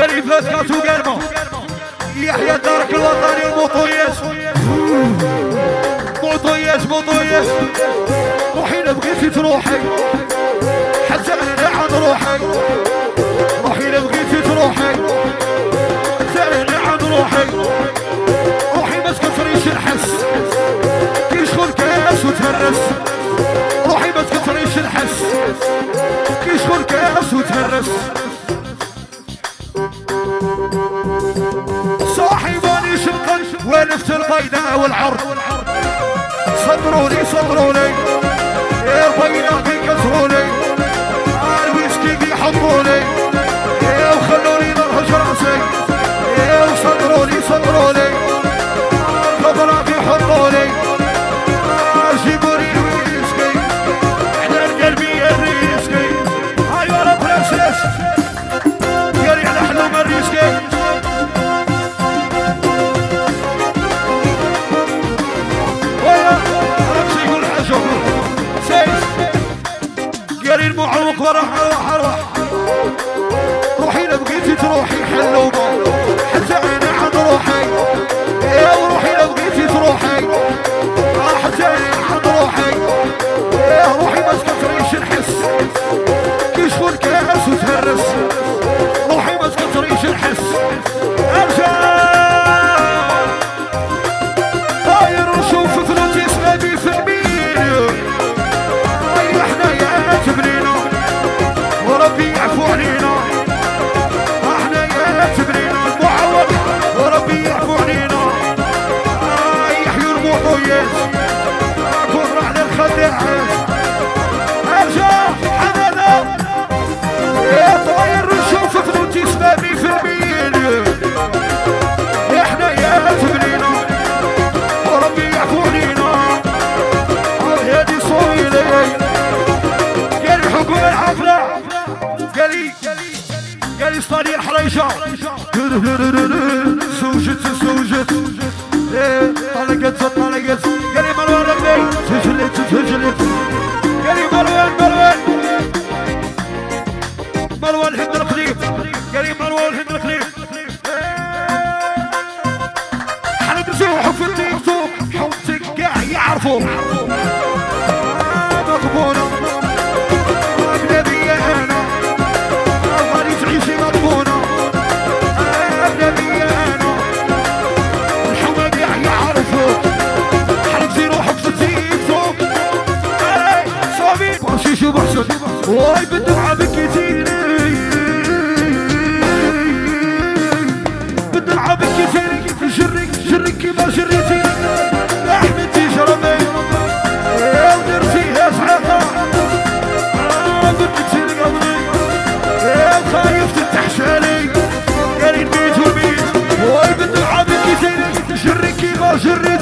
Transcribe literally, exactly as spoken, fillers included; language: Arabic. قال فاس كاسو قرمه يحيى تارك الوطني المطويس مطويس مطويس روحي لبغيتي تروحي حتى غنى عن روحي روحي لبغيتي تروحي حتى غنى عن روحي روحي ما تكثريش الحس كي شغل كاس وتهرس روحي ما تكثريش الحس كي شغل كاس وتهرس صاحي ماني شقا ونفت البيضاء والعرض صبروني صبروني يا البيضاء كيكسروني الويسكي كيحطوني يا وخلوني نرهج راسي يا وصبروني صبروني الخضرا كيحطوني جيبولي الويسكي على قلبي يا الريسكي ايوا انا برنسيس قالي على حلم الريسكي المعوق وراح روح روح روحي لبقيتي تروحي حلومه حتى انا عاد روحي يا وروحي لبقيتي تروحي حتى انا عاد روحي يا روحي ما تكثريش نحس كي شغل كاس وتهرس روحي ما تكثريش نحس ارجع طاير نشوف فلوتي سلامي سلامي ربي يعفو علينا احنا يا تبرينا المعوض وربي يعفو علينا يحيوا المحويات كفر على الخداعات ارجع حنانا يا طاير نشوف فلوتي سبابي في الميل احنا يا تبرينا وربي يعفو علينا هادي صويلي قال الحكومه الحفله قالي قالي صطاني الحريشه زوجت زوجت طلقت طلقت قالي مروان بني تجلت تجلت قالي مروان مروان مروان هند القليب قالي مروان هند القليب حنا نسيحوا في التيك توك حبتك كاع يعرفوا مقبوله اجنبيه انا واي بالدمعة بكيتيني بالدمعة بكيتيني جريك جريك كيما جريتيني احمدتي جرمي ودرتيها زعاقة بدلتي لي قبلي وخايف تتحشالي قالي البيت والبيت واي بالدمعة بكيتيني جريك كيما جريتيني